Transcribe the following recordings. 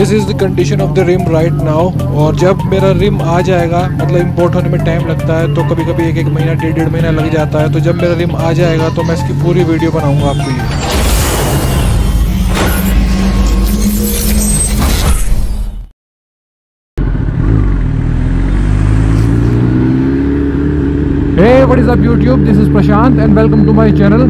This is the condition of the rim right now. और जब मेरा रिम आ जाएगा, मतलब इम्पोर्ट होने में टाइम लगता है तो कभी कभी एक एक महीना डेढ़ महीना लग जाता है, तो जब मेरा रिम आ जाएगा तो मैं इसकी पूरी वीडियो बनाऊँगा आपके लिए। What is up YouTube? This is Prashant and welcome to my channel।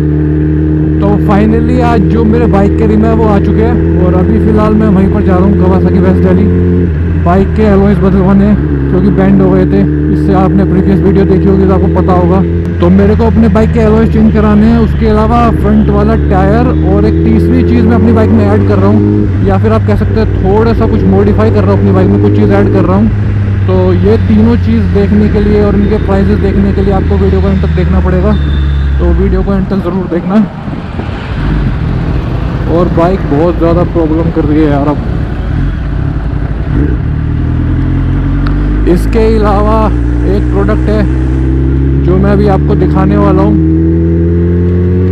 तो फाइनली आज जो मेरे बाइक के रिम है वो आ चुके हैं और अभी फ़िलहाल मैं वहीं पर जा रहा हूँ, कावासाकी वेस्ट दिल्ली। बाइक के एलॉयज बदलवाने, क्योंकि बैंड हो गए थे। इससे आपने प्रीवियस वीडियो देखी होगी तो आपको पता होगा। तो मेरे को अपने बाइक के एलॉयज चेंज कराने हैं, उसके अलावा फ्रंट वाला टायर और एक तीसरी चीज़ मैं अपनी बाइक में ऐड कर रहा हूँ, या फिर आप कह सकते हैं थोड़ा सा कुछ मॉडिफाई कर रहा हूँ अपनी बाइक में, कुछ चीज़ ऐड कर रहा हूँ। तो ये तीनों चीज़ देखने के लिए और इनके प्राइसेस देखने के लिए आपको वीडियो को अंत तक देखना पड़ेगा, तो वीडियो को अंत तक ज़रूर देखना। और बाइक बहुत ज़्यादा प्रॉब्लम कर रही है यार। अब इसके अलावा एक प्रोडक्ट है जो मैं अभी आपको दिखाने वाला हूँ,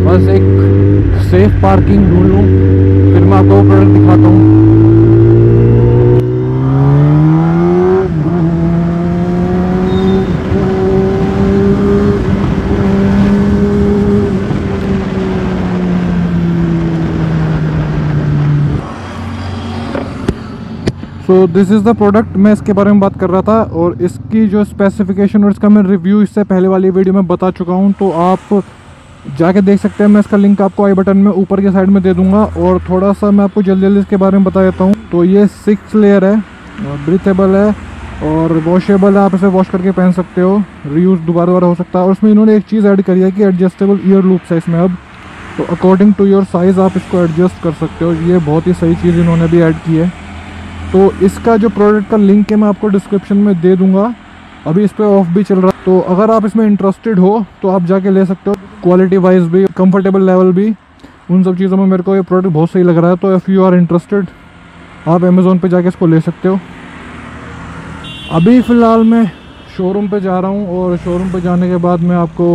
बस एक सेफ़ पार्किंग ढूंढ लूँ फिर मैं आपको वो प्रोडक्ट दिखाता हूँ। तो दिस इज़ द प्रोडक्ट, मैं इसके बारे में बात कर रहा था और इसकी जो स्पेसिफिकेशन और इसका मैं रिव्यू इससे पहले वाली वीडियो में बता चुका हूं, तो आप जाके देख सकते हैं। मैं इसका लिंक आपको आई बटन में ऊपर के साइड में दे दूंगा। और थोड़ा सा मैं आपको जल्दी जल्दी इसके बारे में बता देता हूं। तो ये 6 लेयर है, ब्रीथेबल है और वॉशेबल है, आप इसे वॉश करके पहन सकते हो, रीयूज़ दोबारा हो सकता है। और इसमें इन्होंने एक चीज़ ऐड करी है कि एडजस्टेबल ईयर लूप्स है इसमें अब, तो अकॉर्डिंग टू योर साइज़ आप इसको एडजस्ट कर सकते हो। ये बहुत ही सही चीज़ इन्होंने भी ऐड की है। तो इसका जो प्रोडक्ट का लिंक है मैं आपको डिस्क्रिप्शन में दे दूंगा। अभी इस पर ऑफ भी चल रहा है, तो अगर आप इसमें इंटरेस्टेड हो तो आप जाके ले सकते हो। क्वालिटी वाइज भी, कंफर्टेबल लेवल भी, उन सब चीज़ों में मेरे को ये प्रोडक्ट बहुत सही लग रहा है। तो इफ़ यू आर इंटरेस्टेड आप अमेज़ोन पे जाके इसको ले सकते हो। अभी फ़िलहाल मैं शोरूम पर जा रहा हूँ और शोरूम पर जाने के बाद मैं आपको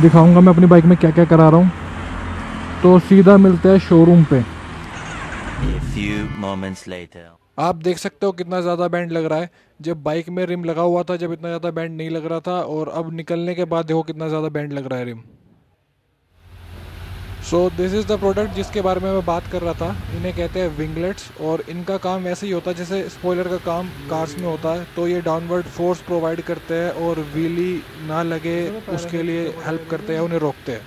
दिखाऊँगा मैं अपनी बाइक में क्या क्या करा रहा हूँ। तो सीधा मिलते हैं शोरूम पर। आप देख सकते हो कितना ज़्यादा बैंड लग रहा है। जब बाइक में रिम लगा हुआ था जब इतना ज़्यादा बैंड नहीं लग रहा था, और अब निकलने के बाद देखो कितना ज़्यादा बैंड लग रहा है rim. So this is the product जिसके बारे में मैं बात कर रहा था। इन्हें कहते हैं विंगलेट्स और इनका काम वैसे ही होता है जैसे स्पॉइलर का काम कार्स में होता है। तो ये डाउनवर्ड फोर्स प्रोवाइड करते हैं और व्हीली ना लगे उसके लिए हेल्प करते हैं, उन्हें रोकते हैं।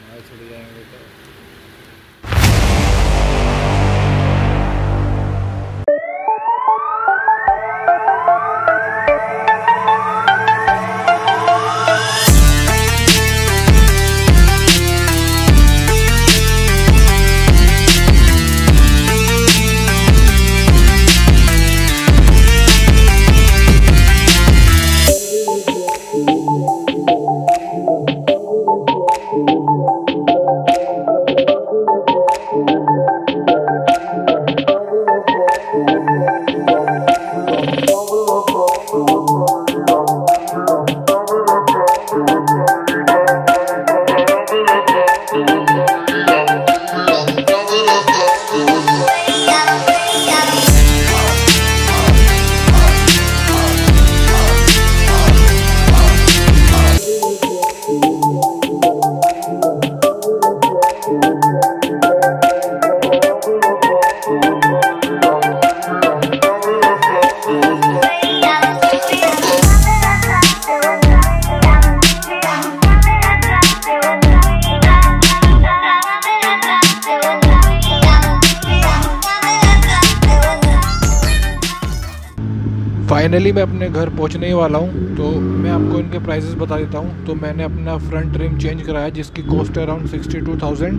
फाइनली मैं अपने घर पहुंचने ही वाला हूं, तो मैं आपको इनके प्राइसेस बता देता हूं। तो मैंने अपना फ्रंट रिम चेंज कराया जिसकी कॉस्ट है अराउंड 62,000।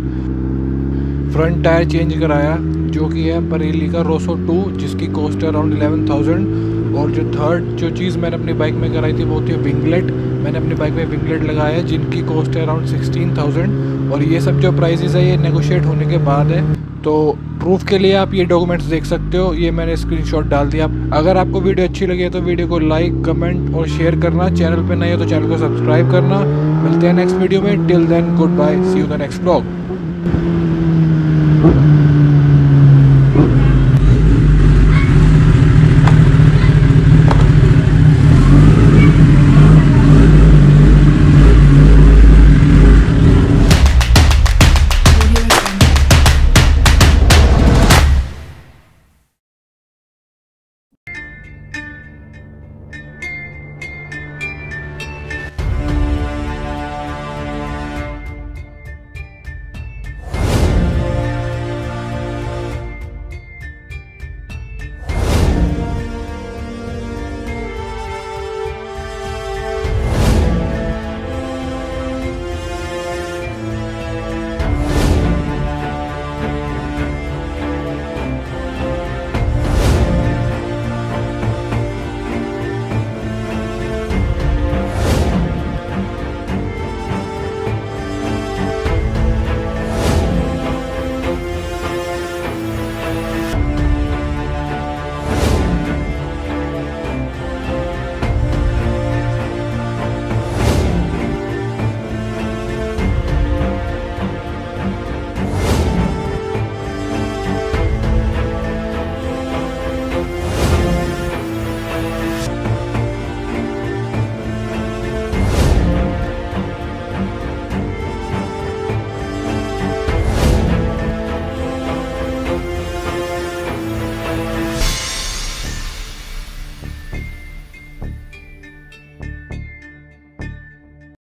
फ्रंट टायर चेंज कराया जो कि है परेली का रोसो 2 जिसकी कॉस्ट है अराउंड 11,000। और जो थर्ड जो चीज़ मैंने अपनी बाइक में कराई थी वो होती है विंगलेट। मैंने अपनी बाइक में विंगलेट लगाया है जिनकी कॉस्ट है अराउंड 16,000। और ये सब जो प्राइजेज़ है ये नेगोशिएट होने के बाद है। तो प्रूफ के लिए आप ये डॉक्यूमेंट्स देख सकते हो, ये मैंने स्क्रीनशॉट डाल दिया। अगर आपको वीडियो अच्छी लगी है तो वीडियो को लाइक, कमेंट और शेयर करना। चैनल पे नए हो तो चैनल को सब्सक्राइब करना। मिलते हैं नेक्स्ट वीडियो में। Till then good bye, see you the next vlog.